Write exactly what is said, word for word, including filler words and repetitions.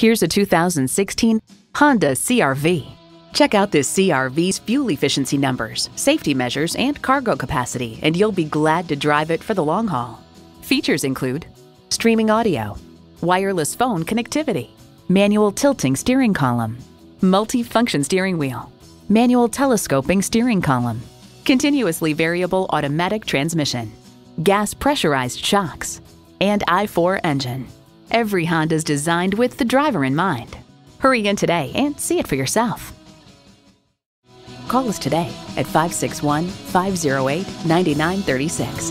Here's a two thousand sixteen Honda C R V. Check out this C R V's fuel efficiency numbers, safety measures, and cargo capacity, and you'll be glad to drive it for the long haul. Features include streaming audio, wireless phone connectivity, manual tilting steering column, multi-function steering wheel, manual telescoping steering column, continuously variable automatic transmission, gas pressurized shocks, and I four engine. Every Honda is designed with the driver in mind. Hurry in today and see it for yourself. Call us today at five six one, five oh eight, nine nine three six.